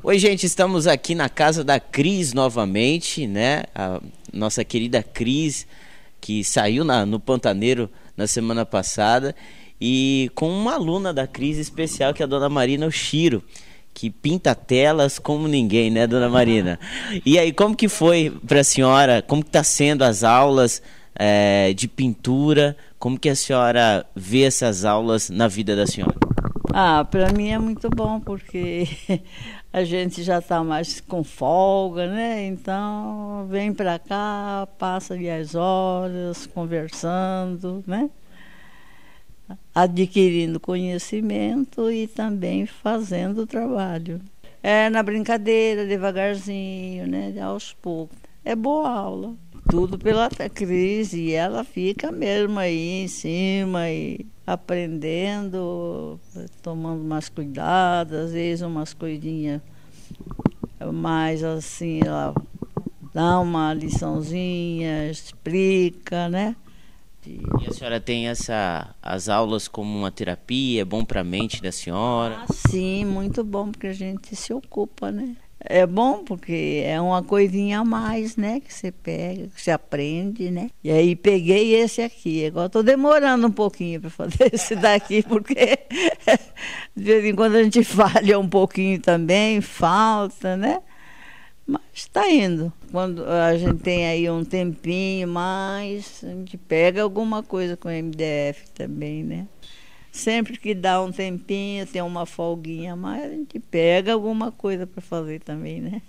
Oi, gente, estamos aqui na casa da Cris novamente, né? A nossa querida Cris, que saiu no Pantaneiro na semana passada, e com uma aluna da Cris especial, que é a Dona Marina Oshiro, que pinta telas como ninguém, né, Dona Marina? E aí, como que foi para a senhora, como que tá sendo as aulas de pintura, como que a senhora vê essas aulas na vida da senhora? Ah, para mim é muito bom, porque a gente já está mais com folga, né? Então, vem para cá, passa ali as horas conversando, né? Adquirindo conhecimento e também fazendo o trabalho. É na brincadeira, devagarzinho, né? Aos poucos. É boa aula. Tudo pela crise, e ela fica mesmo aí em cima e aprendendo, tomando umas cuidados, às vezes umas coisinhas mais assim, ela dá uma liçãozinha, explica, né? E a senhora tem as aulas como uma terapia, é bom para a mente da senhora? Ah, sim, muito bom, porque a gente se ocupa, né? É bom porque é uma coisinha a mais, né, que você pega, que você aprende, né? E aí peguei esse aqui, agora estou demorando um pouquinho para fazer esse daqui, porque de vez em quando a gente falha um pouquinho também, falta, né? Mas está indo. Quando a gente tem aí um tempinho mais, a gente pega alguma coisa com o MDF também, né? Sempre que dá um tempinho, tem uma folguinha a mais, a gente pega alguma coisa para fazer também, né?